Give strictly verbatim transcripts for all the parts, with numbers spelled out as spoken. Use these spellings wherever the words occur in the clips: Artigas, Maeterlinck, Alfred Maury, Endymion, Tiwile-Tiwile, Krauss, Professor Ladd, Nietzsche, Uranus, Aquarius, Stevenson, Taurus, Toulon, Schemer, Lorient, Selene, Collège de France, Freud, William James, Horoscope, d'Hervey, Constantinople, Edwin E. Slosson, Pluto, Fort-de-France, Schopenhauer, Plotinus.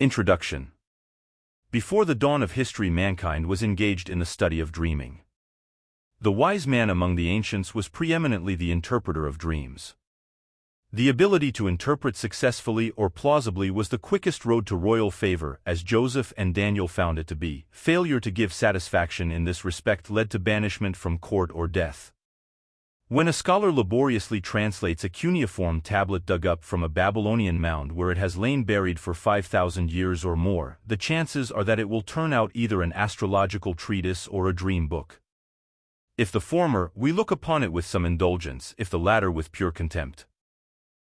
Introduction. Before the dawn of history, mankind was engaged in the study of dreaming. The wise man among the ancients was preeminently the interpreter of dreams. The ability to interpret successfully or plausibly was the quickest road to royal favor, as Joseph and Daniel found it to be. Failure to give satisfaction in this respect led to banishment from court or death. When a scholar laboriously translates a cuneiform tablet dug up from a Babylonian mound where it has lain buried for five thousand years or more, the chances are that it will turn out either an astrological treatise or a dream book. If the former, we look upon it with some indulgence, if the latter with pure contempt.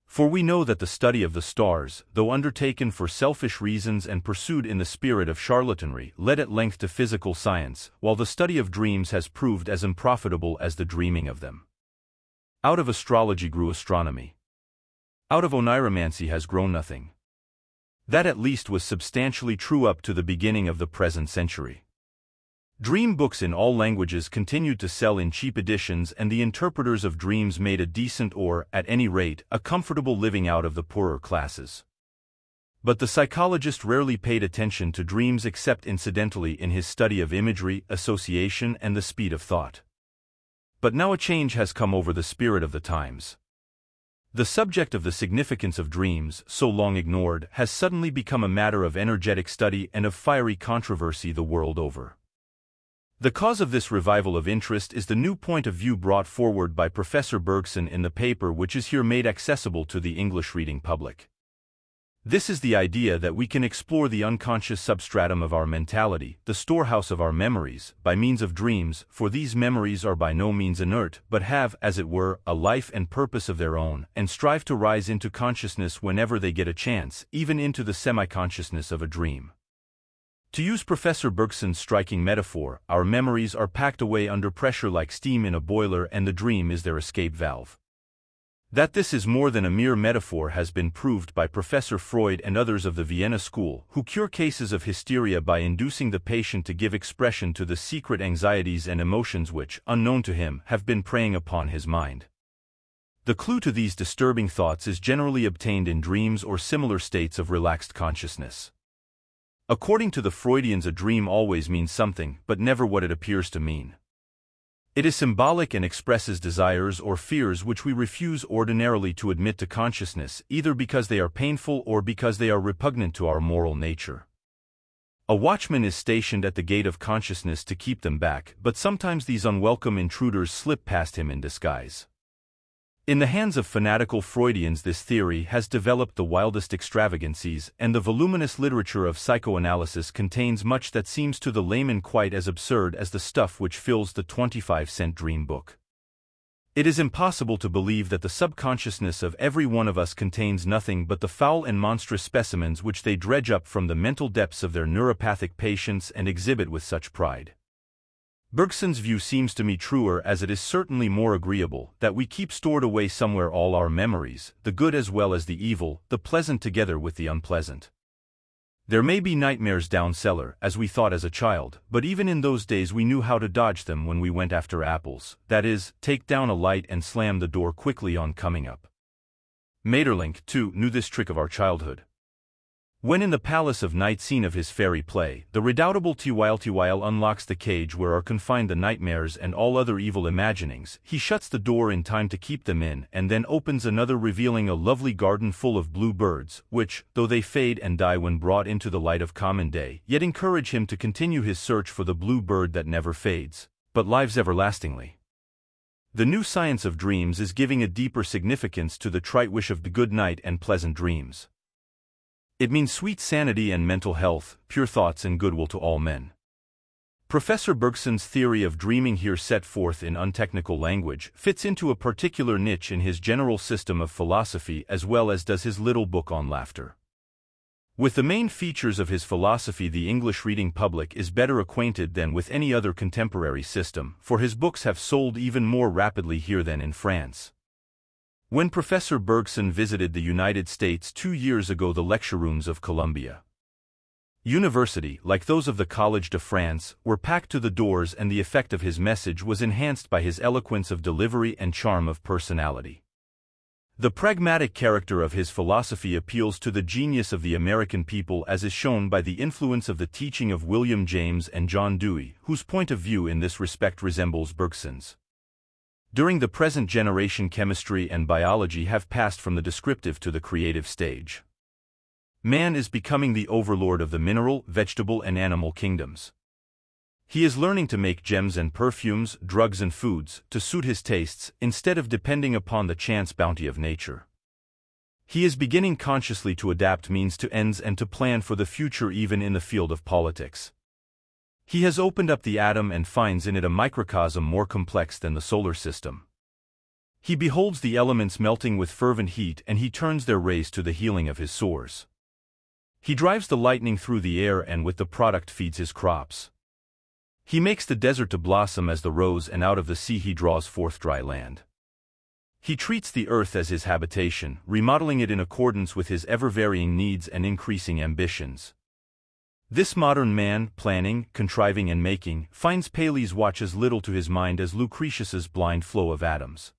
For we know that the study of the stars, though undertaken for selfish reasons and pursued in the spirit of charlatanry, led at length to physical science, while the study of dreams has proved as unprofitable as the dreaming of them. Out of astrology grew astronomy. Out of oniromancy has grown nothing. That at least was substantially true up to the beginning of the present century. Dream books in all languages continued to sell in cheap editions, and the interpreters of dreams made a decent, or, at any rate, a comfortable living out of the poorer classes. But the psychologist rarely paid attention to dreams except incidentally in his study of imagery, association, and the speed of thought. But now a change has come over the spirit of the times. The subject of the significance of dreams, so long ignored, has suddenly become a matter of energetic study and of fiery controversy the world over. The cause of this revival of interest is the new point of view brought forward by Professor Bergson in the paper which is here made accessible to the English reading public. This is the idea that we can explore the unconscious substratum of our mentality, the storehouse of our memories, by means of dreams, for these memories are by no means inert, but have, as it were, a life and purpose of their own, and strive to rise into consciousness whenever they get a chance, even into the semi-consciousness of a dream. To use Professor Bergson's striking metaphor, our memories are packed away under pressure like steam in a boiler, and the dream is their escape valve. That this is more than a mere metaphor has been proved by Professor Freud and others of the Vienna school, who cure cases of hysteria by inducing the patient to give expression to the secret anxieties and emotions which, unknown to him, have been preying upon his mind. The clue to these disturbing thoughts is generally obtained in dreams or similar states of relaxed consciousness. According to the Freudians, a dream always means something, but never what it appears to mean. It is symbolic and expresses desires or fears which we refuse ordinarily to admit to consciousness, either because they are painful or because they are repugnant to our moral nature. A watchman is stationed at the gate of consciousness to keep them back, but sometimes these unwelcome intruders slip past him in disguise. In the hands of fanatical Freudians, this theory has developed the wildest extravagancies, and the voluminous literature of psychoanalysis contains much that seems to the layman quite as absurd as the stuff which fills the twenty-five cent dream book. It is impossible to believe that the subconsciousness of every one of us contains nothing but the foul and monstrous specimens which they dredge up from the mental depths of their neuropathic patients and exhibit with such pride. Bergson's view seems to me truer, as it is certainly more agreeable, that we keep stored away somewhere all our memories, the good as well as the evil, the pleasant together with the unpleasant. There may be nightmares down cellar, as we thought as a child, but even in those days we knew how to dodge them when we went after apples, that is, take down a light and slam the door quickly on coming up. Maeterlinck, too, knew this trick of our childhood. When in the palace of night scene of his fairy play, the redoubtable Tiwile-Tiwile unlocks the cage where are confined the nightmares and all other evil imaginings, he shuts the door in time to keep them in, and then opens another revealing a lovely garden full of blue birds, which, though they fade and die when brought into the light of common day, yet encourage him to continue his search for the blue bird that never fades, but lives everlastingly. The new science of dreams is giving a deeper significance to the trite wish of the good night and pleasant dreams. It means sweet sanity and mental health, pure thoughts and goodwill to all men. Professor Bergson's theory of dreaming, here set forth in untechnical language, fits into a particular niche in his general system of philosophy, as well as does his little book on laughter. With the main features of his philosophy the English reading public is better acquainted than with any other contemporary system, for his books have sold even more rapidly here than in France. When Professor Bergson visited the United States two years ago, the lecture rooms of Columbia University, like those of the Collège de France, were packed to the doors, and the effect of his message was enhanced by his eloquence of delivery and charm of personality. The pragmatic character of his philosophy appeals to the genius of the American people, as is shown by the influence of the teaching of William James and John Dewey, whose point of view in this respect resembles Bergson's. During the present generation, chemistry and biology have passed from the descriptive to the creative stage. Man is becoming the overlord of the mineral, vegetable and animal kingdoms. He is learning to make gems and perfumes, drugs and foods, to suit his tastes, instead of depending upon the chance bounty of nature. He is beginning consciously to adapt means to ends and to plan for the future, even in the field of politics. He has opened up the atom and finds in it a microcosm more complex than the solar system. He beholds the elements melting with fervent heat, and he turns their rays to the healing of his sores. He drives the lightning through the air, and with the product feeds his crops. He makes the desert to blossom as the rose, and out of the sea he draws forth dry land. He treats the earth as his habitation, remodeling it in accordance with his ever-varying needs and increasing ambitions. This modern man, planning, contriving and making, finds Paley's watch as little to his mind as Lucretius's blind flow of atoms.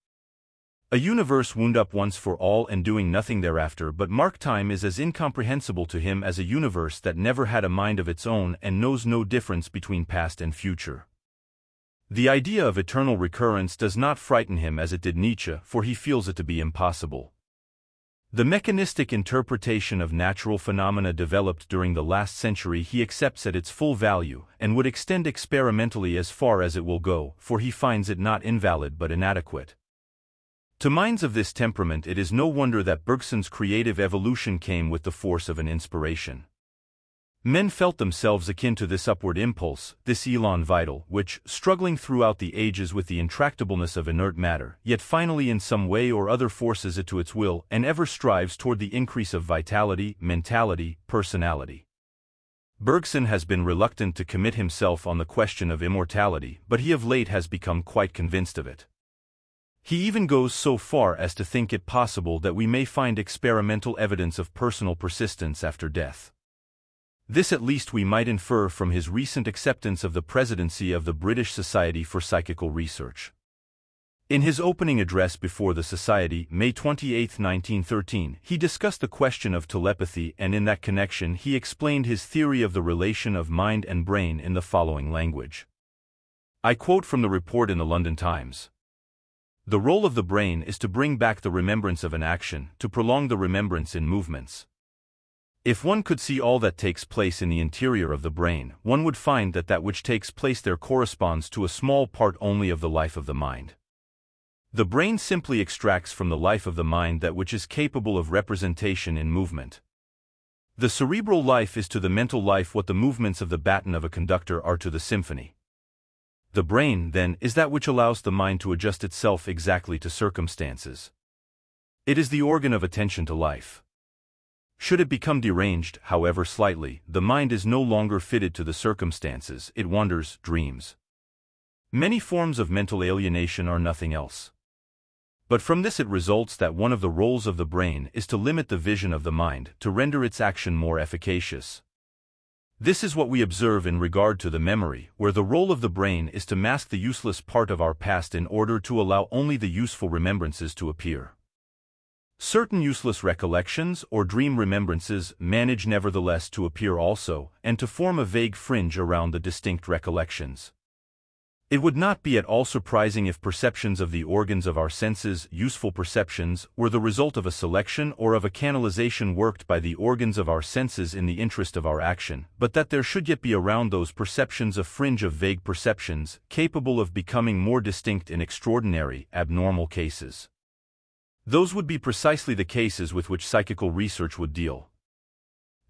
A universe wound up once for all and doing nothing thereafter, but mark time is as incomprehensible to him as a universe that never had a mind of its own and knows no difference between past and future. The idea of eternal recurrence does not frighten him as it did Nietzsche, for he feels it to be impossible. The mechanistic interpretation of natural phenomena developed during the last century he accepts at its full value, and would extend experimentally as far as it will go, for he finds it not invalid but inadequate. To minds of this temperament, it is no wonder that Bergson's creative evolution came with the force of an inspiration. Men felt themselves akin to this upward impulse, this elan vital, which, struggling throughout the ages with the intractableness of inert matter, yet finally in some way or other forces it to its will and ever strives toward the increase of vitality, mentality, personality. Bergson has been reluctant to commit himself on the question of immortality, but he of late has become quite convinced of it. He even goes so far as to think it possible that we may find experimental evidence of personal persistence after death. This at least we might infer from his recent acceptance of the presidency of the British Society for Psychical Research. In his opening address before the Society, May twenty-eighth, nineteen thirteen, he discussed the question of telepathy, and in that connection he explained his theory of the relation of mind and brain in the following language. I quote from the report in the London Times. The role of the brain is to bring back the remembrance of an action, to prolong the remembrance in movements. If one could see all that takes place in the interior of the brain, one would find that that which takes place there corresponds to a small part only of the life of the mind. The brain simply extracts from the life of the mind that which is capable of representation in movement. The cerebral life is to the mental life what the movements of the baton of a conductor are to the symphony. The brain, then, is that which allows the mind to adjust itself exactly to circumstances. It is the organ of attention to life. Should it become deranged, however slightly, the mind is no longer fitted to the circumstances, it wanders, dreams. Many forms of mental alienation are nothing else. But from this it results that one of the roles of the brain is to limit the vision of the mind, to render its action more efficacious. This is what we observe in regard to the memory, where the role of the brain is to mask the useless part of our past in order to allow only the useful remembrances to appear. Certain useless recollections or dream remembrances manage nevertheless to appear also, and to form a vague fringe around the distinct recollections. It would not be at all surprising if perceptions of the organs of our senses, useful perceptions, were the result of a selection or of a canalization worked by the organs of our senses in the interest of our action, but that there should yet be around those perceptions a fringe of vague perceptions, capable of becoming more distinct in extraordinary, abnormal cases. Those would be precisely the cases with which psychical research would deal.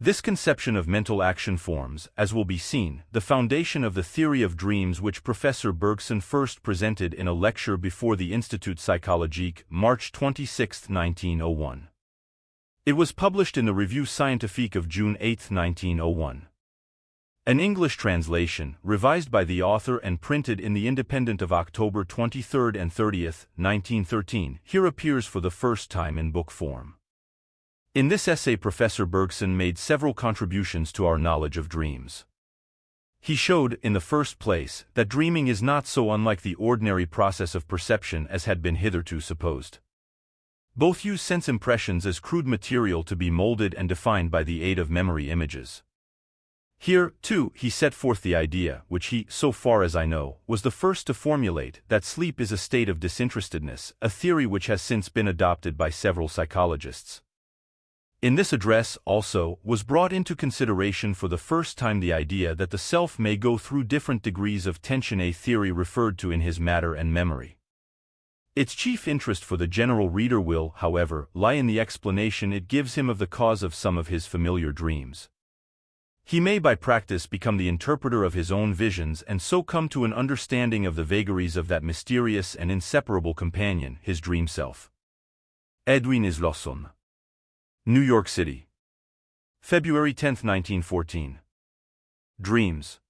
This conception of mental action forms, as will be seen, the foundation of the theory of dreams which Professor Bergson first presented in a lecture before the Institut Psychologique, March twenty-sixth, nineteen oh one. It was published in the Revue Scientifique of June eighth, nineteen oh one. An English translation, revised by the author and printed in the Independent of October twenty-third and thirtieth, nineteen thirteen, here appears for the first time in book form. In this essay, Professor Bergson made several contributions to our knowledge of dreams. He showed, in the first place, that dreaming is not so unlike the ordinary process of perception as had been hitherto supposed. Both use sense impressions as crude material to be molded and defined by the aid of memory images. Here, too, he set forth the idea, which he, so far as I know, was the first to formulate, that sleep is a state of disinterestedness, a theory which has since been adopted by several psychologists. In this address, also, was brought into consideration for the first time the idea that the self may go through different degrees of tension, a theory referred to in his Matter and Memory. Its chief interest for the general reader will, however, lie in the explanation it gives him of the cause of some of his familiar dreams. He may by practice become the interpreter of his own visions and so come to an understanding of the vagaries of that mysterious and inseparable companion, his dream self. Edwin E. Slosson. New York City. February tenth nineteen fourteen. Dreams.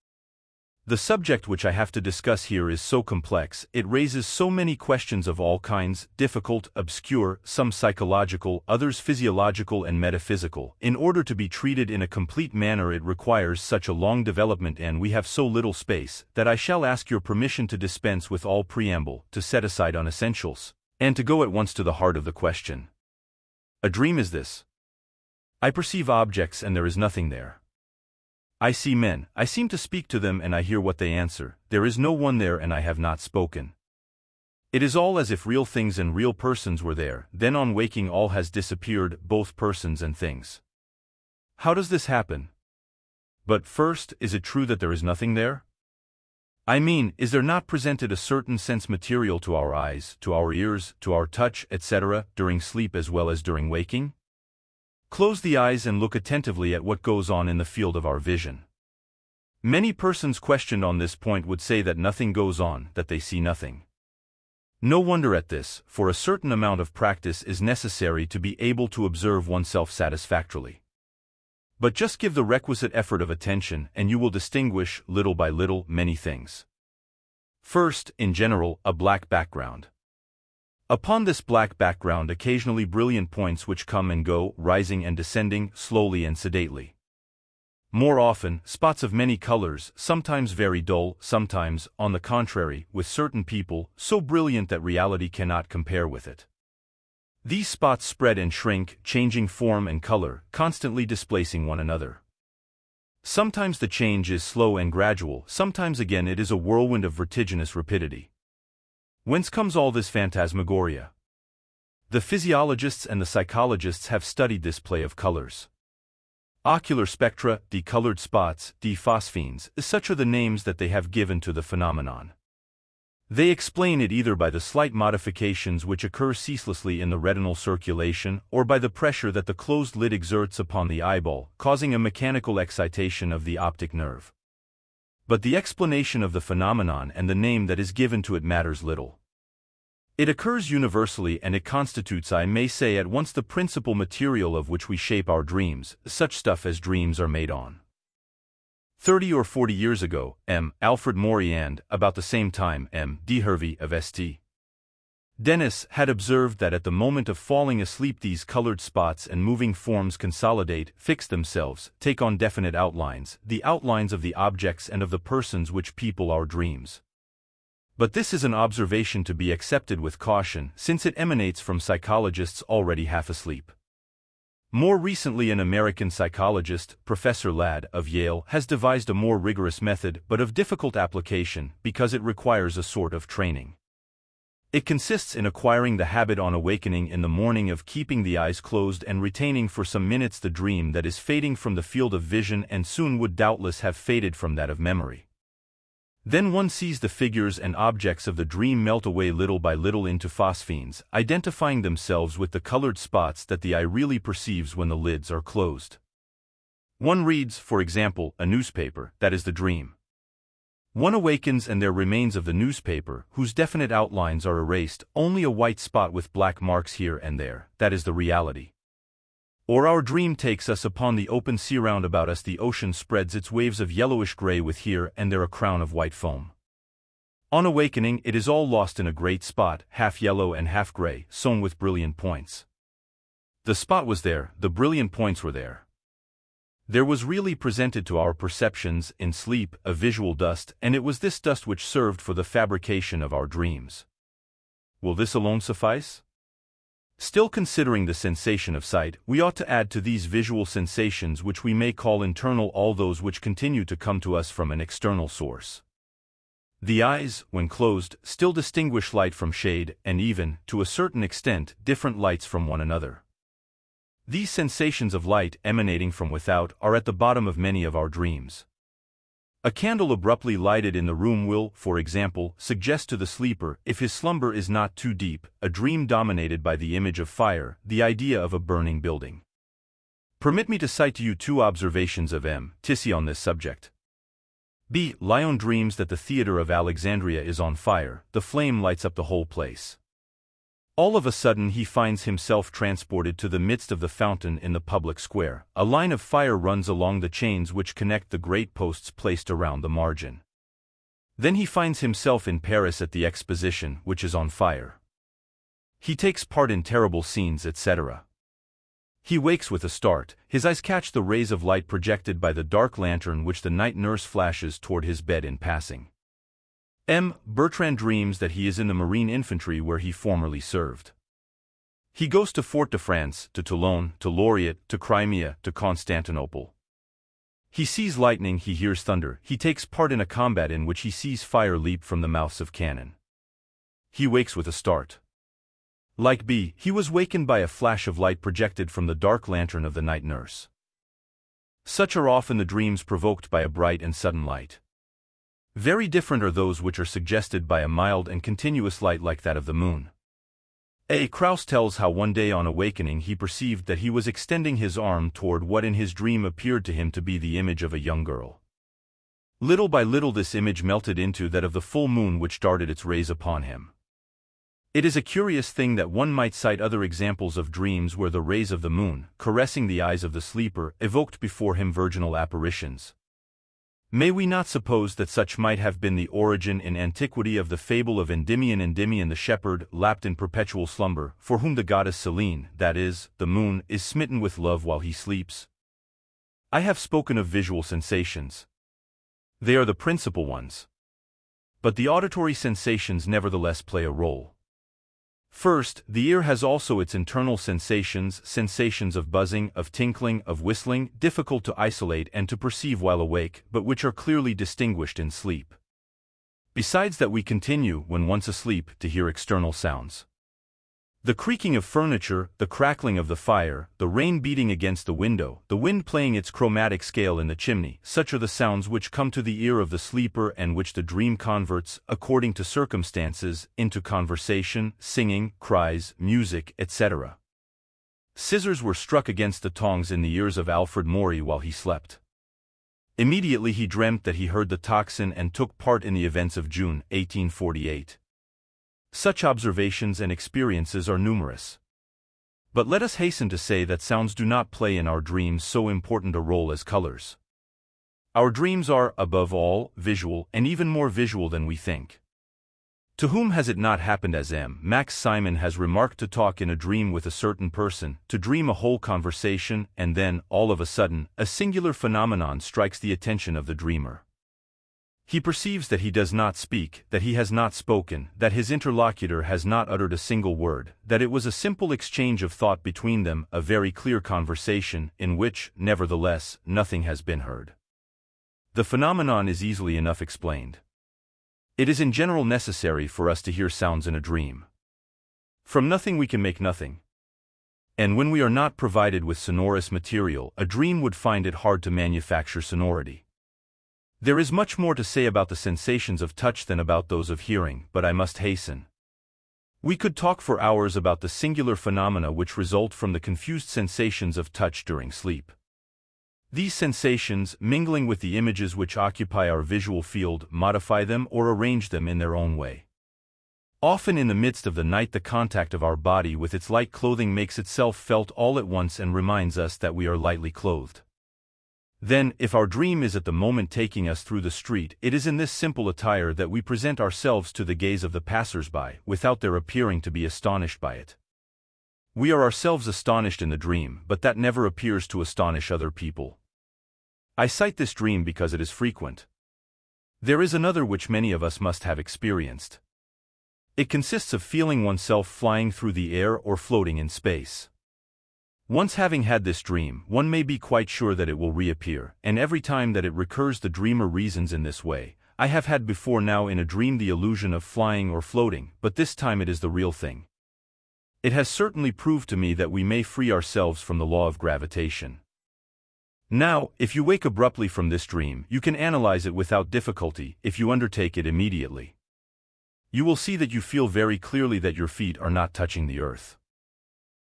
The subject which I have to discuss here is so complex, it raises so many questions of all kinds, difficult, obscure, some psychological, others physiological and metaphysical. In order to be treated in a complete manner it requires such a long development, and we have so little space, that I shall ask your permission to dispense with all preamble, to set aside unessentials, and to go at once to the heart of the question. A dream is this. I perceive objects and there is nothing there. I see men, I seem to speak to them and I hear what they answer, there is no one there and I have not spoken. It is all as if real things and real persons were there, then on waking all has disappeared, both persons and things. How does this happen? But first, is it true that there is nothing there? I mean, is there not presented a certain sense material to our eyes, to our ears, to our touch, et cetera, during sleep as well as during waking? Close the eyes and look attentively at what goes on in the field of our vision. Many persons questioned on this point would say that nothing goes on, that they see nothing. No wonder at this, for a certain amount of practice is necessary to be able to observe oneself satisfactorily. But just give the requisite effort of attention, and you will distinguish, little by little, many things. First, in general, a black background. Upon this black background occasionally brilliant points which come and go, rising and descending, slowly and sedately. More often, spots of many colors, sometimes very dull, sometimes, on the contrary, with certain people, so brilliant that reality cannot compare with it. These spots spread and shrink, changing form and color, constantly displacing one another. Sometimes the change is slow and gradual, sometimes again it is a whirlwind of vertiginous rapidity. Whence comes all this phantasmagoria? The physiologists and the psychologists have studied this play of colors. Ocular spectra, decolored spots, diphosphenes, such are the names that they have given to the phenomenon. They explain it either by the slight modifications which occur ceaselessly in the retinal circulation or by the pressure that the closed lid exerts upon the eyeball, causing a mechanical excitation of the optic nerve. But the explanation of the phenomenon and the name that is given to it matters little. It occurs universally and it constitutes, I may say, at once the principal material of which we shape our dreams, such stuff as dreams are made on. Thirty or forty years ago, M. Alfred Maury and, about the same time, M. d'Hervey of Saint Denis had observed that at the moment of falling asleep these colored spots and moving forms consolidate, fix themselves, take on definite outlines, the outlines of the objects and of the persons which people our dreams. But this is an observation to be accepted with caution, since it emanates from psychologists already half asleep. More recently an American psychologist, Professor Ladd of Yale, has devised a more rigorous method but of difficult application because it requires a sort of training. It consists in acquiring the habit on awakening in the morning of keeping the eyes closed and retaining for some minutes the dream that is fading from the field of vision and soon would doubtless have faded from that of memory. Then one sees the figures and objects of the dream melt away little by little into phosphenes, identifying themselves with the colored spots that the eye really perceives when the lids are closed. One reads, for example, a newspaper, that is the dream. One awakens and there remains of the newspaper, whose definite outlines are erased, only a white spot with black marks here and there, that is the reality. Or our dream takes us upon the open sea round about us, the ocean spreads its waves of yellowish-gray with here and there a crown of white foam. On awakening it is all lost in a great spot, half yellow and half gray, sown with brilliant points. The spot was there, the brilliant points were there. There was really presented to our perceptions, in sleep, a visual dust, and it was this dust which served for the fabrication of our dreams. Will this alone suffice? Still considering the sensation of sight, we ought to add to these visual sensations which we may call internal all those which continue to come to us from an external source. The eyes, when closed, still distinguish light from shade, and even, to a certain extent, different lights from one another. These sensations of light emanating from without are at the bottom of many of our dreams. A candle abruptly lighted in the room will, for example, suggest to the sleeper, if his slumber is not too deep, a dream dominated by the image of fire, the idea of a burning building. Permit me to cite to you two observations of M. Tissié on this subject. B. Lyon dreams that the theater of Alexandria is on fire, the flame lights up the whole place. All of a sudden he finds himself transported to the midst of the fountain in the public square. A line of fire runs along the chains which connect the great posts placed around the margin. Then he finds himself in Paris at the Exposition, which is on fire. He takes part in terrible scenes, et cetera. He wakes with a start, his eyes catch the rays of light projected by the dark lantern which the night nurse flashes toward his bed in passing. M. Bertrand dreams that he is in the Marine Infantry where he formerly served. He goes to Fort-de-France, to Toulon, to Lorient, to Crimea, to Constantinople. He sees lightning, he hears thunder, he takes part in a combat in which he sees fire leap from the mouths of cannon. He wakes with a start. Like B, he was wakened by a flash of light projected from the dark lantern of the night nurse. Such are often the dreams provoked by a bright and sudden light. Very different are those which are suggested by a mild and continuous light like that of the moon. A. Krauss tells how one day on awakening he perceived that he was extending his arm toward what in his dream appeared to him to be the image of a young girl. Little by little this image melted into that of the full moon which darted its rays upon him. It is a curious thing that one might cite other examples of dreams where the rays of the moon, caressing the eyes of the sleeper, evoked before him virginal apparitions. May we not suppose that such might have been the origin in antiquity of the fable of Endymion Endymion the shepherd, lapped in perpetual slumber, for whom the goddess Selene, that is, the moon, is smitten with love while he sleeps? I have spoken of visual sensations. They are the principal ones. But the auditory sensations nevertheless play a role. First, the ear has also its internal sensations, sensations of buzzing, of tinkling, of whistling, difficult to isolate and to perceive while awake, but which are clearly distinguished in sleep. Besides that, we continue, when once asleep, to hear external sounds. The creaking of furniture, the crackling of the fire, the rain beating against the window, the wind playing its chromatic scale in the chimney, such are the sounds which come to the ear of the sleeper and which the dream converts, according to circumstances, into conversation, singing, cries, music, et cetera. Scissors were struck against the tongs in the ears of Alfred Maury while he slept. Immediately he dreamt that he heard the tocsin and took part in the events of June, eighteen forty-eight. Such observations and experiences are numerous. But let us hasten to say that sounds do not play in our dreams so important a role as colors. Our dreams are, above all, visual, and even more visual than we think. To whom has it not happened, as M. Max Simon has remarked, to talk in a dream with a certain person, to dream a whole conversation, and then, all of a sudden, a singular phenomenon strikes the attention of the dreamer. He perceives that he does not speak, that he has not spoken, that his interlocutor has not uttered a single word, that it was a simple exchange of thought between them, a very clear conversation, in which, nevertheless, nothing has been heard. The phenomenon is easily enough explained. It is in general necessary for us to hear sounds in a dream. From nothing we can make nothing. And when we are not provided with sonorous material, a dream would find it hard to manufacture sonority. There is much more to say about the sensations of touch than about those of hearing, but I must hasten. We could talk for hours about the singular phenomena which result from the confused sensations of touch during sleep. These sensations, mingling with the images which occupy our visual field, modify them or arrange them in their own way. Often in the midst of the night, the contact of our body with its light clothing makes itself felt all at once and reminds us that we are lightly clothed. Then, if our dream is at the moment taking us through the street, it is in this simple attire that we present ourselves to the gaze of the passers-by, without their appearing to be astonished by it. We are ourselves astonished in the dream, but that never appears to astonish other people. I cite this dream because it is frequent. There is another which many of us must have experienced. It consists of feeling oneself flying through the air or floating in space. Once having had this dream, one may be quite sure that it will reappear, and every time that it recurs the dreamer reasons in this way: I have had before now in a dream the illusion of flying or floating, but this time it is the real thing. It has certainly proved to me that we may free ourselves from the law of gravitation. Now, if you wake abruptly from this dream, you can analyze it without difficulty, if you undertake it immediately. You will see that you feel very clearly that your feet are not touching the earth.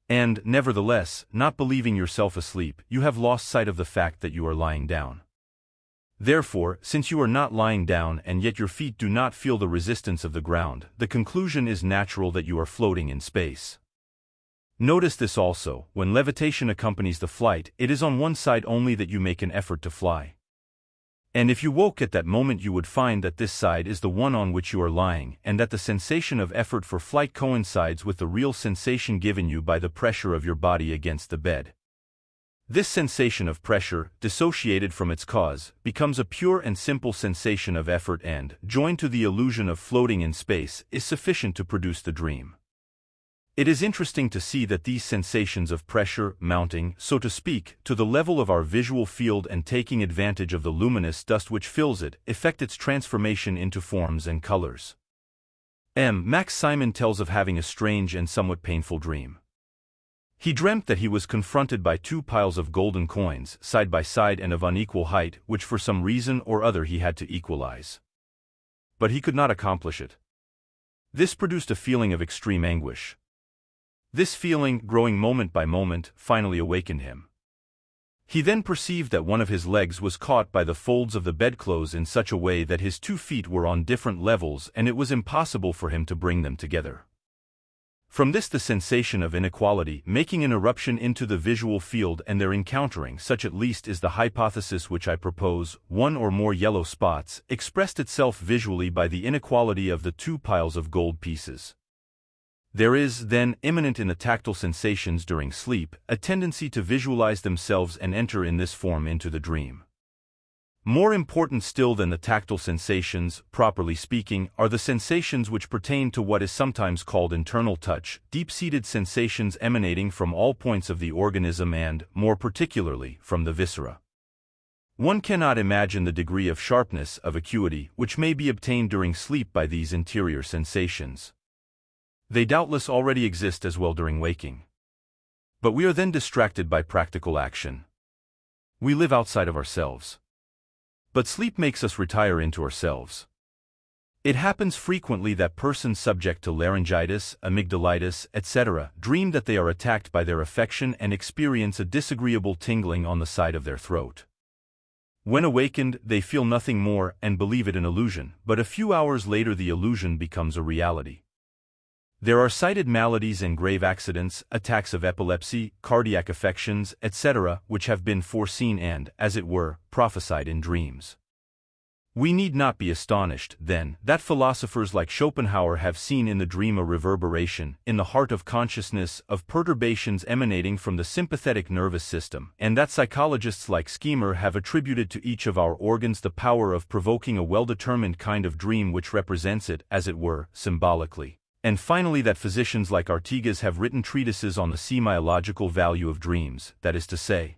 And, nevertheless, not believing yourself asleep, you have lost sight of the fact that you are lying down. Therefore, since you are not lying down and yet your feet do not feel the resistance of the ground, the conclusion is natural that you are floating in space. Notice this also: when levitation accompanies the flight, it is on one side only that you make an effort to fly. And if you woke at that moment, you would find that this side is the one on which you are lying, and that the sensation of effort for flight coincides with the real sensation given you by the pressure of your body against the bed. This sensation of pressure, dissociated from its cause, becomes a pure and simple sensation of effort and, joined to the illusion of floating in space, is sufficient to produce the dream. It is interesting to see that these sensations of pressure, mounting, so to speak, to the level of our visual field and taking advantage of the luminous dust which fills it, effect its transformation into forms and colors. M. Max Simon tells of having a strange and somewhat painful dream. He dreamt that he was confronted by two piles of golden coins, side by side and of unequal height, which for some reason or other he had to equalize. But he could not accomplish it. This produced a feeling of extreme anguish. This feeling, growing moment by moment, finally awakened him. He then perceived that one of his legs was caught by the folds of the bedclothes in such a way that his two feet were on different levels and it was impossible for him to bring them together. From this, the sensation of inequality, making an eruption into the visual field and their encountering, such at least is the hypothesis which I propose, one or more yellow spots, expressed itself visually by the inequality of the two piles of gold pieces. There is, then, imminent in the tactile sensations during sleep, a tendency to visualize themselves and enter in this form into the dream. More important still than the tactile sensations, properly speaking, are the sensations which pertain to what is sometimes called internal touch, deep-seated sensations emanating from all points of the organism and, more particularly, from the viscera. One cannot imagine the degree of sharpness, of acuity, which may be obtained during sleep by these interior sensations. They doubtless already exist as well during waking. But we are then distracted by practical action. We live outside of ourselves. But sleep makes us retire into ourselves. It happens frequently that persons subject to laryngitis, amygdalitis, et cetera, dream that they are attacked by their affection and experience a disagreeable tingling on the side of their throat. When awakened, they feel nothing more and believe it an illusion, but a few hours later the illusion becomes a reality. There are cited maladies and grave accidents, attacks of epilepsy, cardiac affections, et cetera, which have been foreseen and, as it were, prophesied in dreams. We need not be astonished, then, that philosophers like Schopenhauer have seen in the dream a reverberation, in the heart of consciousness, of perturbations emanating from the sympathetic nervous system, and that psychologists like Schemer have attributed to each of our organs the power of provoking a well-determined kind of dream which represents it, as it were, symbolically. And finally, that physicians like Artigas have written treatises on the semiological value of dreams, that is to say,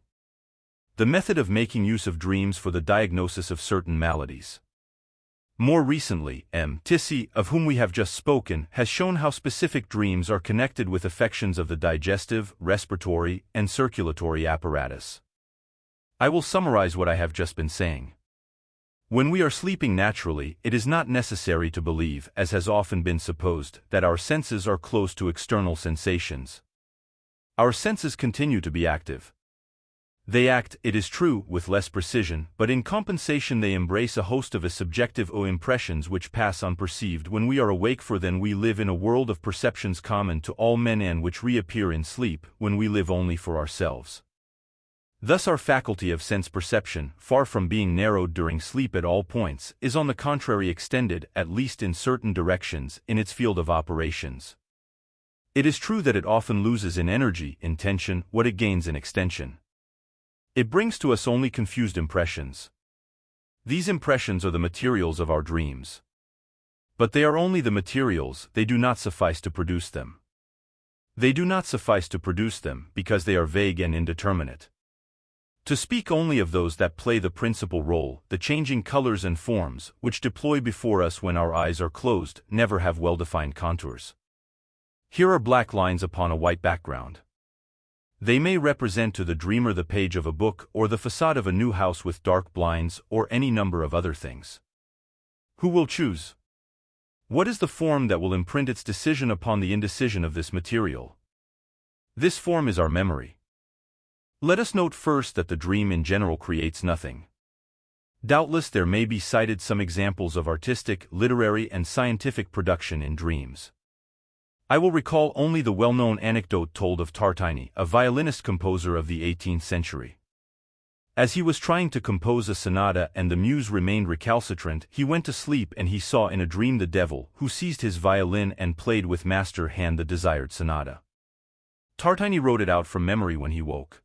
the method of making use of dreams for the diagnosis of certain maladies. More recently, M. Tissié, of whom we have just spoken, has shown how specific dreams are connected with affections of the digestive, respiratory, and circulatory apparatus. I will summarize what I have just been saying. When we are sleeping naturally, it is not necessary to believe, as has often been supposed, that our senses are closed to external sensations. Our senses continue to be active. They act, it is true, with less precision, but in compensation they embrace a host of subjective impressions which pass unperceived when we are awake, for then we live in a world of perceptions common to all men and which reappear in sleep, when we live only for ourselves. Thus our faculty of sense perception, far from being narrowed during sleep at all points, is on the contrary extended, at least in certain directions, in its field of operations. It is true that it often loses in energy, in tension, what it gains in extension. It brings to us only confused impressions. These impressions are the materials of our dreams. but they are only the materials, they do not suffice to produce them. They do not suffice to produce them because they are vague and indeterminate. To speak only of those that play the principal role, the changing colors and forms which deploy before us when our eyes are closed never have well-defined contours. Here are black lines upon a white background. They may represent to the dreamer the page of a book or the facade of a new house with dark blinds or any number of other things. Who will choose? What is the form that will imprint its decision upon the indecision of this material? This form is our memory. Let us note first that the dream in general creates nothing. Doubtless there may be cited some examples of artistic, literary, and scientific production in dreams. I will recall only the well-known anecdote told of Tartini, a violinist composer of the eighteenth century. As he was trying to compose a sonata and the muse remained recalcitrant, he went to sleep and he saw in a dream the devil, who seized his violin and played with master hand the desired sonata. Tartini wrote it out from memory when he woke.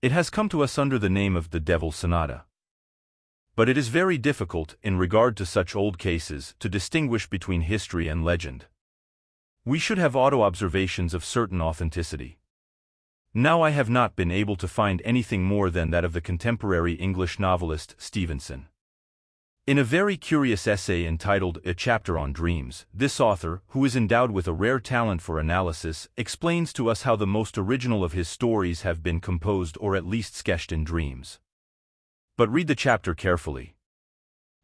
It has come to us under the name of the Devil's Sonata. But it is very difficult, in regard to such old cases, to distinguish between history and legend. We should have auto-observations of certain authenticity. Now I have not been able to find anything more than that of the contemporary English novelist Stevenson. In a very curious essay entitled A Chapter on Dreams, this author, who is endowed with a rare talent for analysis, explains to us how the most original of his stories have been composed or at least sketched in dreams. But read the chapter carefully.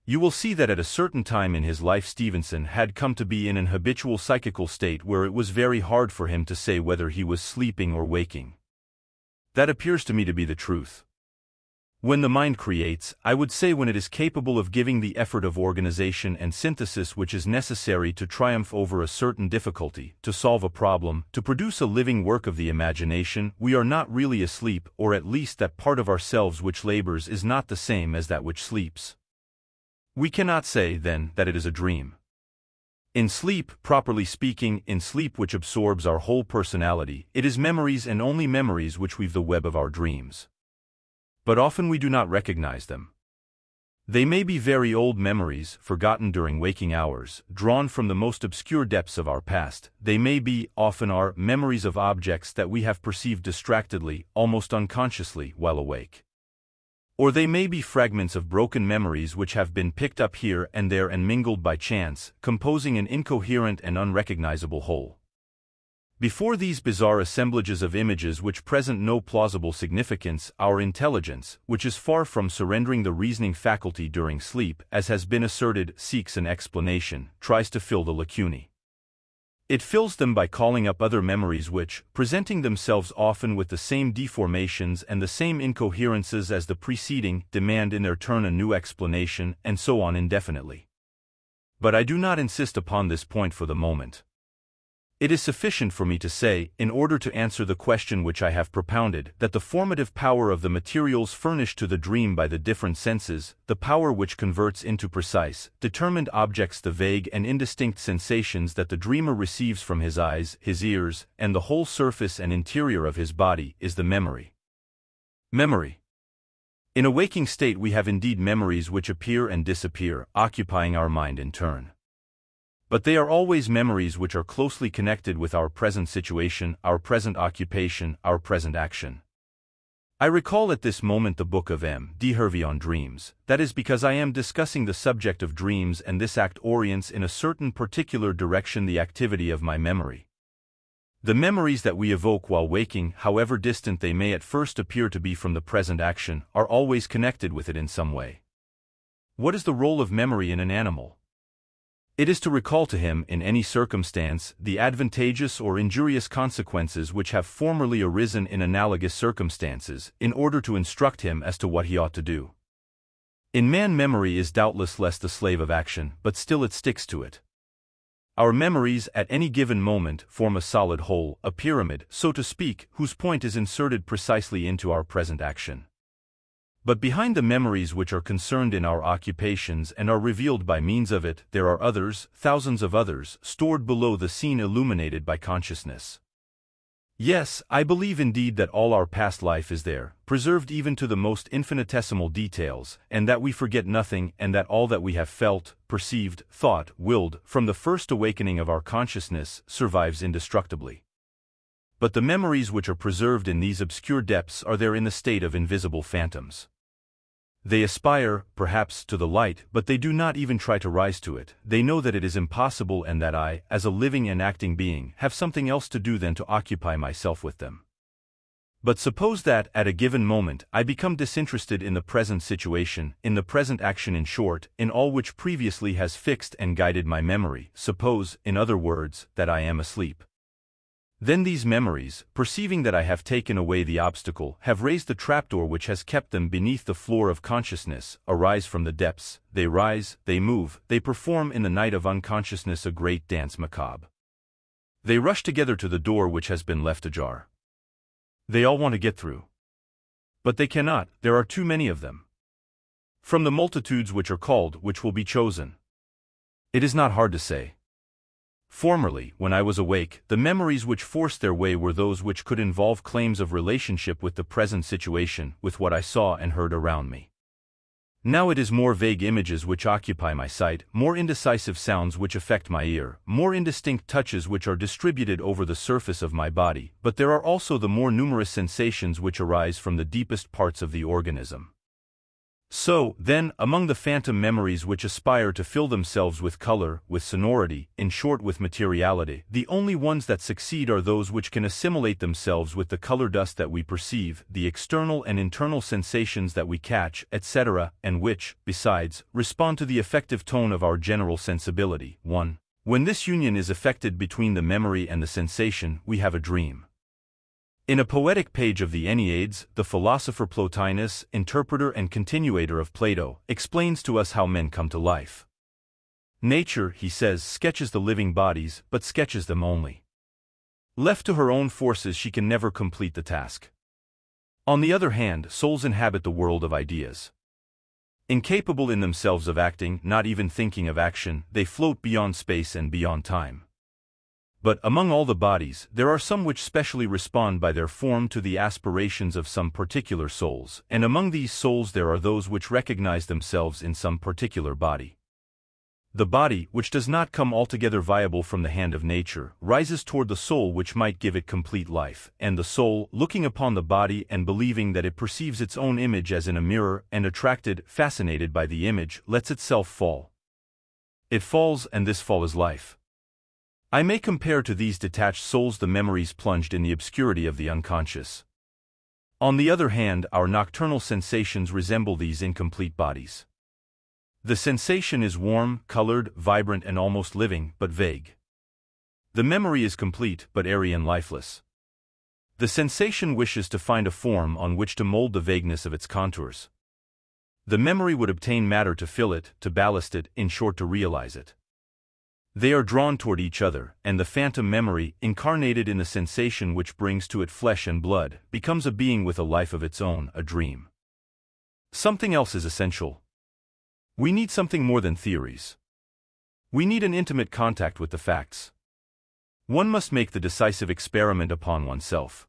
You will see that at a certain time in his life Stevenson had come to be in an habitual psychical state where it was very hard for him to say whether he was sleeping or waking. That appears to me to be the truth. When the mind creates, I would say when it is capable of giving the effort of organization and synthesis which is necessary to triumph over a certain difficulty, to solve a problem, to produce a living work of the imagination, we are not really asleep, or at least that part of ourselves which labors is not the same as that which sleeps. We cannot say, then, that it is a dream. In sleep, properly speaking, in sleep which absorbs our whole personality, it is memories and only memories which weave the web of our dreams. But often we do not recognize them. They may be very old memories, forgotten during waking hours, drawn from the most obscure depths of our past. They may be, often are, memories of objects that we have perceived distractedly, almost unconsciously, while awake. Or they may be fragments of broken memories which have been picked up here and there and mingled by chance, composing an incoherent and unrecognizable whole. Before these bizarre assemblages of images which present no plausible significance, our intelligence, which is far from surrendering the reasoning faculty during sleep, as has been asserted, seeks an explanation, tries to fill the lacunae. It fills them by calling up other memories which, presenting themselves often with the same deformations and the same incoherences as the preceding, demand in their turn a new explanation, and so on indefinitely. But I do not insist upon this point for the moment. It is sufficient for me to say, in order to answer the question which I have propounded, that the formative power of the materials furnished to the dream by the different senses, the power which converts into precise, determined objects the vague and indistinct sensations that the dreamer receives from his eyes, his ears, and the whole surface and interior of his body, is the memory. Memory. In a waking state we have indeed memories which appear and disappear, occupying our mind in turn. But they are always memories which are closely connected with our present situation, our present occupation, our present action. I recall at this moment the book of M. d'Hervey on dreams. That is because I am discussing the subject of dreams, and this act orients in a certain particular direction the activity of my memory. The memories that we evoke while waking, however distant they may at first appear to be from the present action, are always connected with it in some way. What is the role of memory in an animal? It is to recall to him in any circumstance the advantageous or injurious consequences which have formerly arisen in analogous circumstances, in order to instruct him as to what he ought to do. In man memory is doubtless less the slave of action, but still it sticks to it. Our memories at any given moment form a solid whole, a pyramid, so to speak, whose point is inserted precisely into our present action. But behind the memories which are concerned in our occupations and are revealed by means of it, there are others, thousands of others, stored below the scene illuminated by consciousness. Yes, I believe indeed that all our past life is there, preserved even to the most infinitesimal details, and that we forget nothing, and that all that we have felt, perceived, thought, willed, from the first awakening of our consciousness, survives indestructibly. But the memories which are preserved in these obscure depths are there in the state of invisible phantoms. They aspire, perhaps, to the light, but they do not even try to rise to it. They know that it is impossible and that I, as a living and acting being, have something else to do than to occupy myself with them. But suppose that, at a given moment, I become disinterested in the present situation, in the present action in short, in all which previously has fixed and guided my memory. Suppose, in other words, that I am asleep. Then these memories, perceiving that I have taken away the obstacle, have raised the trapdoor which has kept them beneath the floor of consciousness, arise from the depths, they rise, they move, they perform in the night of unconsciousness a great dance macabre. They rush together to the door which has been left ajar. They all want to get through. But they cannot, there are too many of them. From the multitudes which are called, which will be chosen? It is not hard to say. Formerly, when I was awake, the memories which forced their way were those which could involve claims of relationship with the present situation, with what I saw and heard around me. Now it is more vague images which occupy my sight, more indecisive sounds which affect my ear, more indistinct touches which are distributed over the surface of my body, but there are also the more numerous sensations which arise from the deepest parts of the organism. So, then, among the phantom memories which aspire to fill themselves with color, with sonority, in short with materiality, the only ones that succeed are those which can assimilate themselves with the color dust that we perceive, the external and internal sensations that we catch, et cetera, and which, besides, respond to the effective tone of our general sensibility. one. When this union is effected between the memory and the sensation, we have a dream. In a poetic page of the Enneades, the philosopher Plotinus, interpreter and continuator of Plato, explains to us how men come to life. Nature, he says, sketches the living bodies, but sketches them only. Left to her own forces, she can never complete the task. On the other hand, souls inhabit the world of ideas. Incapable in themselves of acting, not even thinking of action, they float beyond space and beyond time. But among all the bodies, there are some which specially respond by their form to the aspirations of some particular souls, and among these souls there are those which recognize themselves in some particular body. The body, which does not come altogether viable from the hand of nature, rises toward the soul which might give it complete life, and the soul, looking upon the body and believing that it perceives its own image as in a mirror, and attracted, fascinated by the image, lets itself fall. It falls, and this fall is life. I may compare to these detached souls the memories plunged in the obscurity of the unconscious. On the other hand, our nocturnal sensations resemble these incomplete bodies. The sensation is warm, colored, vibrant and almost living, but vague. The memory is complete, but airy and lifeless. The sensation wishes to find a form on which to mold the vagueness of its contours. The memory would obtain matter to fill it, to ballast it, in short to realize it. They are drawn toward each other, and the phantom memory, incarnated in the sensation which brings to it flesh and blood, becomes a being with a life of its own, a dream. Something else is essential. We need something more than theories. We need an intimate contact with the facts. One must make the decisive experiment upon oneself.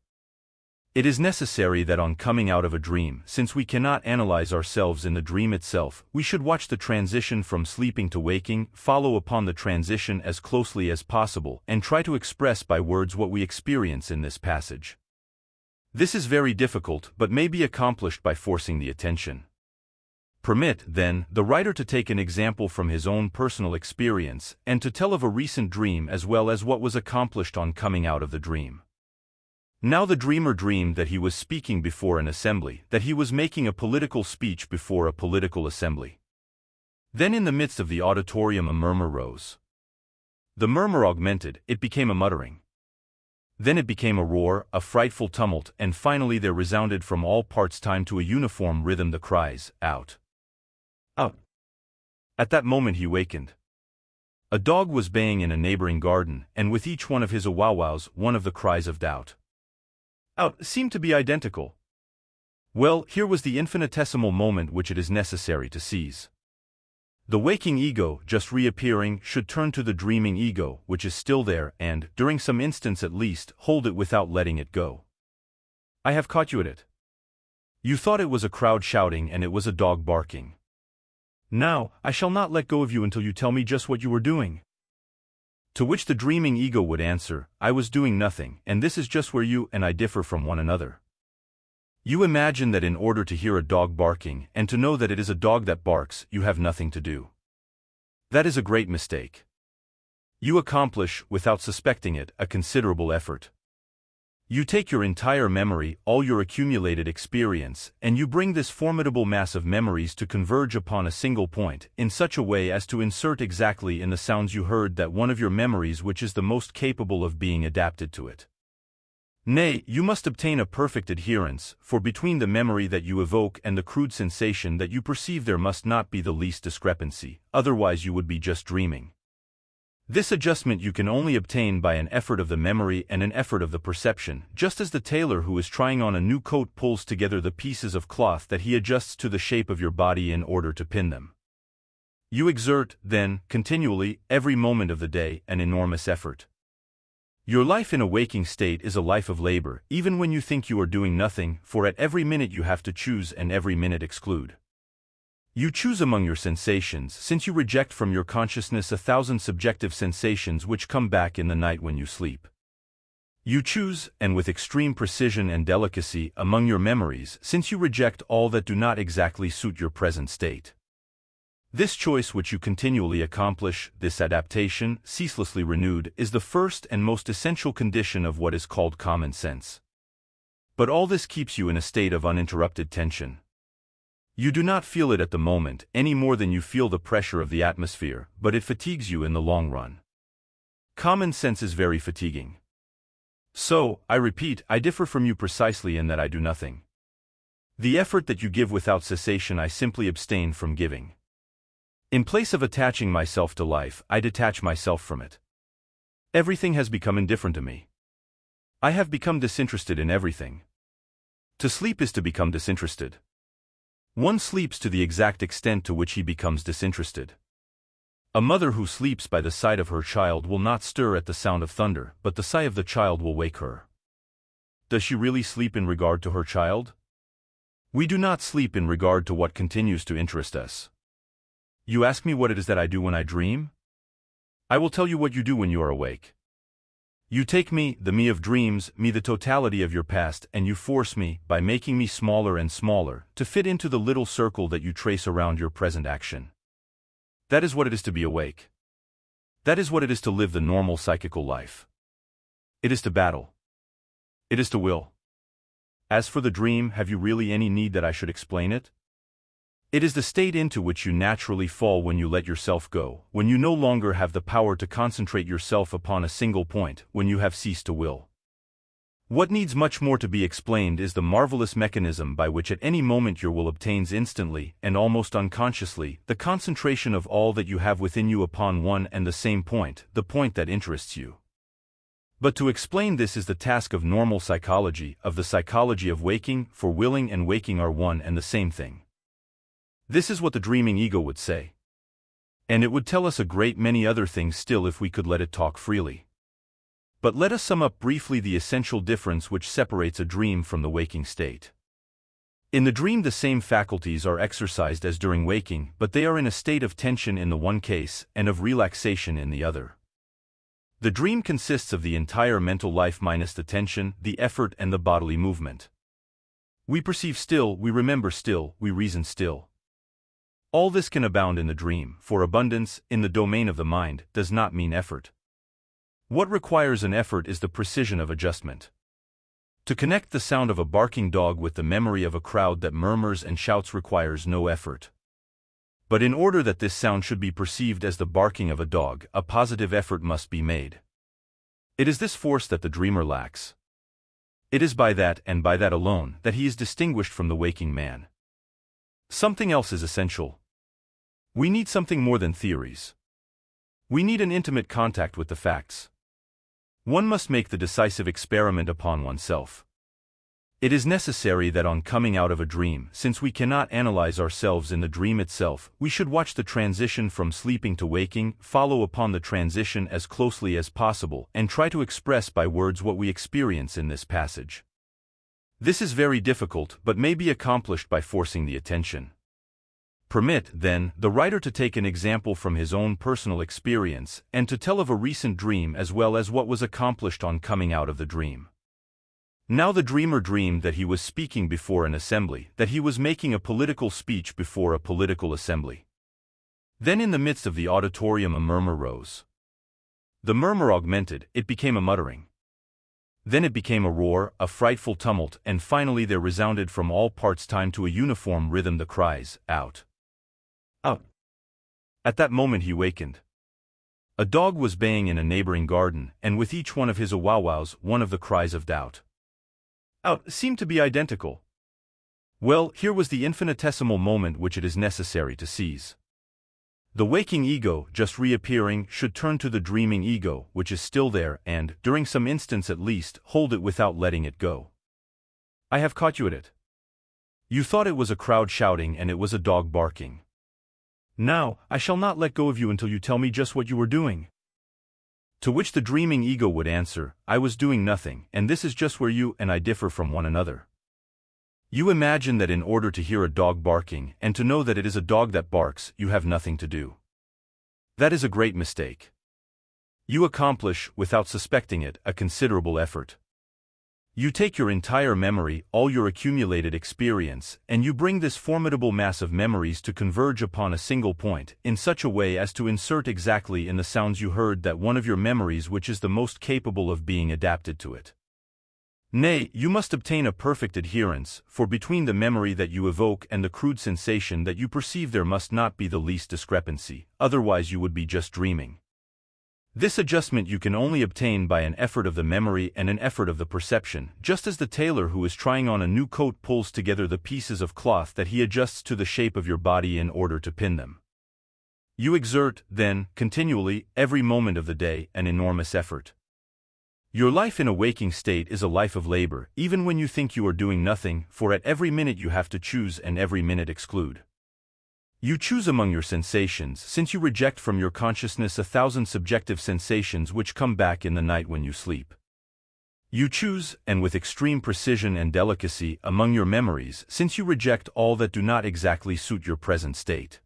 It is necessary that on coming out of a dream, since we cannot analyze ourselves in the dream itself, we should watch the transition from sleeping to waking, follow upon the transition as closely as possible, and try to express by words what we experience in this passage. This is very difficult, but may be accomplished by forcing the attention. Permit, then, the writer to take an example from his own personal experience, and to tell of a recent dream as well as what was accomplished on coming out of the dream. Now the dreamer dreamed that he was speaking before an assembly, that he was making a political speech before a political assembly. Then in the midst of the auditorium a murmur rose. The murmur augmented, it became a muttering. Then it became a roar, a frightful tumult, and finally there resounded from all parts time to a uniform rhythm the cries, "Out! Out!" At that moment he wakened. A dog was baying in a neighboring garden, and with each one of his awawas one of the cries of doubt. Out seemed to be identical. Well, here was the infinitesimal moment which it is necessary to seize. The waking ego, just reappearing, should turn to the dreaming ego, which is still there and, during some instance at least, hold it without letting it go. I have caught you at it. You thought it was a crowd shouting and it was a dog barking. Now, I shall not let go of you until you tell me just what you were doing. To which the dreaming ego would answer, I was doing nothing, and this is just where you and I differ from one another. You imagine that in order to hear a dog barking, and to know that it is a dog that barks, you have nothing to do. That is a great mistake. You accomplish, without suspecting it, a considerable effort. You take your entire memory, all your accumulated experience, and you bring this formidable mass of memories to converge upon a single point, in such a way as to insert exactly in the sounds you heard that one of your memories which is the most capable of being adapted to it. Nay, you must obtain a perfect adherence, for between the memory that you evoke and the crude sensation that you perceive there must not be the least discrepancy, otherwise you would be just dreaming. This adjustment you can only obtain by an effort of the memory and an effort of the perception, just as the tailor who is trying on a new coat pulls together the pieces of cloth that he adjusts to the shape of your body in order to pin them. You exert, then, continually, every moment of the day, an enormous effort. Your life in a waking state is a life of labor, even when you think you are doing nothing, for at every minute you have to choose and every minute exclude. You choose among your sensations, since you reject from your consciousness a thousand subjective sensations which come back in the night when you sleep. You choose, and with extreme precision and delicacy, among your memories, since you reject all that do not exactly suit your present state. This choice which you continually accomplish, this adaptation, ceaselessly renewed, is the first and most essential condition of what is called common sense. But all this keeps you in a state of uninterrupted tension. You do not feel it at the moment, any more than you feel the pressure of the atmosphere, but it fatigues you in the long run. Common sense is very fatiguing. So, I repeat, I differ from you precisely in that I do nothing. The effort that you give without cessation I simply abstain from giving. In place of attaching myself to life, I detach myself from it. Everything has become indifferent to me. I have become disinterested in everything. To sleep is to become disinterested. One sleeps to the exact extent to which he becomes disinterested. A mother who sleeps by the side of her child will not stir at the sound of thunder, but the sigh of the child will wake her. Does she really sleep in regard to her child? We do not sleep in regard to what continues to interest us. You ask me what it is that I do when I dream? I will tell you what you do when you are awake. You take me, the me of dreams, me the totality of your past, and you force me, by making me smaller and smaller, to fit into the little circle that you trace around your present action. That is what it is to be awake. That is what it is to live the normal psychical life. It is to battle. It is to will. As for the dream, have you really any need that I should explain it? It is the state into which you naturally fall when you let yourself go, when you no longer have the power to concentrate yourself upon a single point, when you have ceased to will. What needs much more to be explained is the marvelous mechanism by which at any moment your will obtains instantly, and almost unconsciously, the concentration of all that you have within you upon one and the same point, the point that interests you. But to explain this is the task of normal psychology, of the psychology of waking, for willing and waking are one and the same thing. This is what the dreaming ego would say. And it would tell us a great many other things still if we could let it talk freely. But let us sum up briefly the essential difference which separates a dream from the waking state. In the dream the same faculties are exercised as during waking, but they are in a state of tension in the one case, and of relaxation in the other. The dream consists of the entire mental life minus the tension, the effort and the bodily movement. We perceive still, we remember still, we reason still. All this can abound in the dream, for abundance, in the domain of the mind, does not mean effort. What requires an effort is the precision of adjustment. To connect the sound of a barking dog with the memory of a crowd that murmurs and shouts requires no effort. But in order that this sound should be perceived as the barking of a dog, a positive effort must be made. It is this force that the dreamer lacks. It is by that, and by that alone, that he is distinguished from the waking man. Something else is essential. We need something more than theories. We need an intimate contact with the facts. One must make the decisive experiment upon oneself. It is necessary that on coming out of a dream, since we cannot analyze ourselves in the dream itself, we should watch the transition from sleeping to waking, follow upon the transition as closely as possible, and try to express by words what we experience in this passage. This is very difficult, but may be accomplished by forcing the attention. Permit, then, the writer to take an example from his own personal experience, and to tell of a recent dream as well as what was accomplished on coming out of the dream. Now the dreamer dreamed that he was speaking before an assembly, that he was making a political speech before a political assembly. Then in the midst of the auditorium a murmur rose. The murmur augmented, it became a muttering. Then it became a roar, a frightful tumult, and finally there resounded from all parts timed to a uniform rhythm the cries, "Out! Out!" At that moment he wakened. A dog was baying in a neighboring garden, and with each one of his awawas one of the cries of doubt. Out seemed to be identical. Well, here was the infinitesimal moment which it is necessary to seize. The waking ego, just reappearing, should turn to the dreaming ego, which is still there, and, during some instants at least, hold it without letting it go. I have caught you at it. You thought it was a crowd shouting and it was a dog barking. Now, I shall not let go of you until you tell me just what you were doing. To which the dreaming ego would answer, I was doing nothing, and this is just where you and I differ from one another. You imagine that in order to hear a dog barking, and to know that it is a dog that barks, you have nothing to do. That is a great mistake. You accomplish, without suspecting it, a considerable effort. You take your entire memory, all your accumulated experience, and you bring this formidable mass of memories to converge upon a single point, in such a way as to insert exactly in the sounds you heard that one of your memories which is the most capable of being adapted to it. Nay, you must obtain a perfect adherence, for between the memory that you evoke and the crude sensation that you perceive there must not be the least discrepancy, otherwise you would be just dreaming. This adjustment you can only obtain by an effort of the memory and an effort of the perception, just as the tailor who is trying on a new coat pulls together the pieces of cloth that he adjusts to the shape of your body in order to pin them. You exert, then, continually, every moment of the day, an enormous effort. Your life in a waking state is a life of labor, even when you think you are doing nothing, for at every minute you have to choose and every minute exclude. You choose among your sensations, since you reject from your consciousness a thousand subjective sensations which come back in the night when you sleep. You choose, and with extreme precision and delicacy, among your memories, since you reject all that do not exactly suit your present state.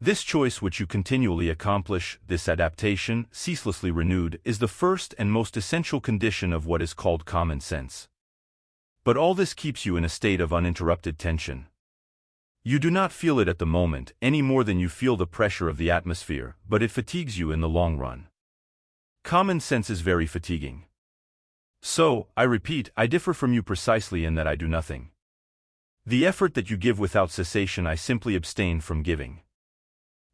This choice which you continually accomplish, this adaptation, ceaselessly renewed, is the first and most essential condition of what is called common sense. But all this keeps you in a state of uninterrupted tension. You do not feel it at the moment, any more than you feel the pressure of the atmosphere, but it fatigues you in the long run. Common sense is very fatiguing. So, I repeat, I differ from you precisely in that I do nothing. The effort that you give without cessation I simply abstain from giving.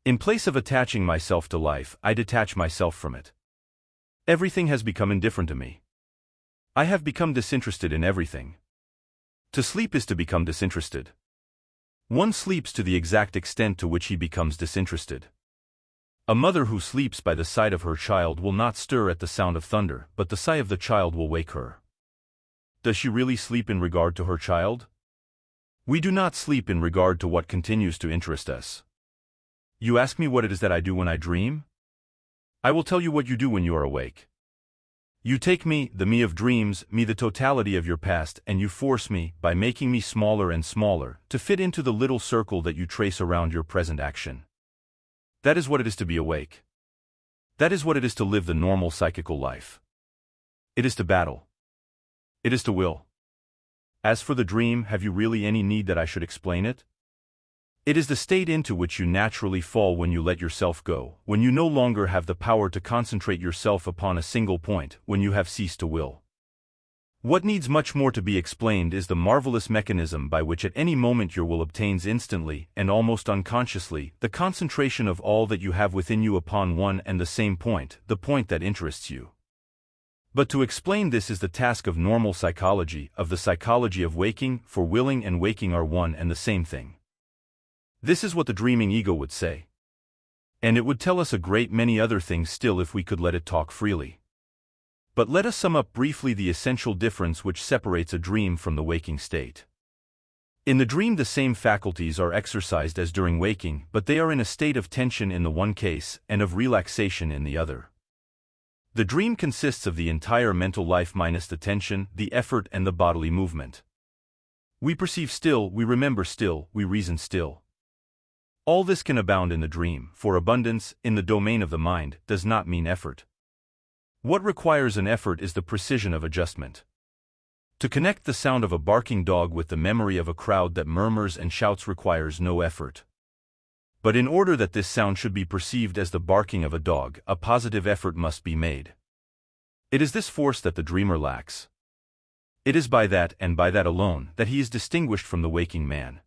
In place of attaching myself to life, I detach myself from it. Everything has become indifferent to me. I have become disinterested in everything. To sleep is to become disinterested. One sleeps to the exact extent to which he becomes disinterested. A mother who sleeps by the side of her child will not stir at the sound of thunder, but the sigh of the child will wake her. Does she really sleep in regard to her child? We do not sleep in regard to what continues to interest us. You ask me what it is that I do when I dream? I will tell you what you do when you are awake. You take me, the me of dreams, me the totality of your past, and you force me, by making me smaller and smaller, to fit into the little circle that you trace around your present action. That is what it is to be awake. That is what it is to live the normal psychical life. It is to battle. It is to will. As for the dream, have you really any need that I should explain it? It is the state into which you naturally fall when you let yourself go, when you no longer have the power to concentrate yourself upon a single point, when you have ceased to will. What needs much more to be explained is the marvelous mechanism by which at any moment your will obtains instantly, and almost unconsciously, the concentration of all that you have within you upon one and the same point, the point that interests you. But to explain this is the task of normal psychology, of the psychology of waking, for willing and waking are one and the same thing. This is what the dreaming ego would say. And it would tell us a great many other things still if we could let it talk freely. But let us sum up briefly the essential difference which separates a dream from the waking state. In the dream, the same faculties are exercised as during waking, but they are in a state of tension in the one case and of relaxation in the other. The dream consists of the entire mental life minus the tension, the effort, and the bodily movement. We perceive still, we remember still, we reason still. All this can abound in the dream, for abundance, in the domain of the mind, does not mean effort. What requires an effort is the precision of adjustment. To connect the sound of a barking dog with the memory of a crowd that murmurs and shouts requires no effort. But in order that this sound should be perceived as the barking of a dog, a positive effort must be made. It is this force that the dreamer lacks. It is by that, and by that alone, that he is distinguished from the waking man.